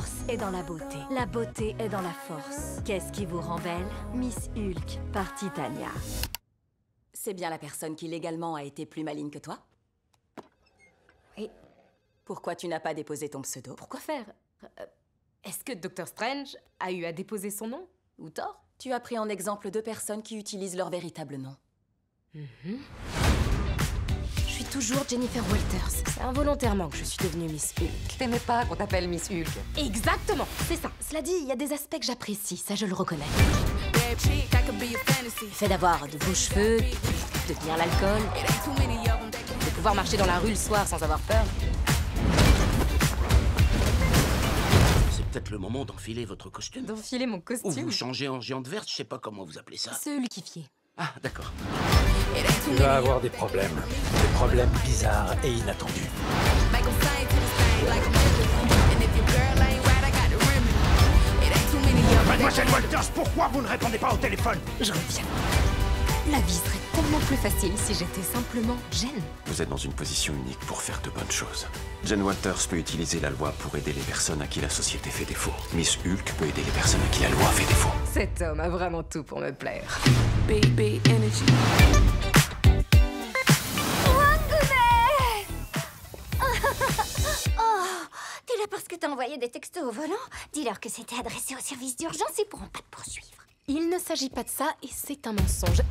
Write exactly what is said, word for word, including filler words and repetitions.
force est dans la beauté. La beauté est dans la force. Qu'est-ce qui vous rend belle? Miss Hulk par Titania. C'est bien la personne qui légalement a été plus maligne que toi? Oui. Pourquoi tu n'as pas déposé ton pseudo? Pourquoi faire? euh, Est-ce que Dr Strange a eu à déposer son nom? Ou tort? Tu as pris en exemple deux personnes qui utilisent leur véritable nom. Mm-hmm. Je suis toujours Jennifer Walters. C'est involontairement que je suis devenue Miss Hulk. T'aimais pas qu'on t'appelle Miss Hulk? Exactement, c'est ça. Cela dit, il y a des aspects que j'apprécie, ça je le reconnais. Le fait d'avoir de beaux cheveux, de tenir l'alcool, de pouvoir marcher dans la rue le soir sans avoir peur. Peut-être le moment d'enfiler votre costume. D'enfiler mon costume? Ou vous changez en géante verte, je sais pas comment vous appelez ça. Se liquifier. Ah, d'accord. Tu vas avoir des problèmes. Des problèmes bizarres et inattendus. Mademoiselle Walters, pourquoi vous ne répondez pas au téléphone? Je reviens. La vie serait tellement plus facile si j'étais simplement Jen. Vous êtes dans une position unique pour faire de bonnes choses. Jen Walters peut utiliser la loi pour aider les personnes à qui la société fait défaut. Miss Hulk peut aider les personnes à qui la loi fait défaut. Cet homme a vraiment tout pour me plaire. Baby Energy. Oh, dis-leur parce que t'as envoyé des textos au volant. Dis-leur que c'était adressé au service d'urgence et pourront pas te poursuivre. Il ne s'agit pas de ça et c'est un mensonge.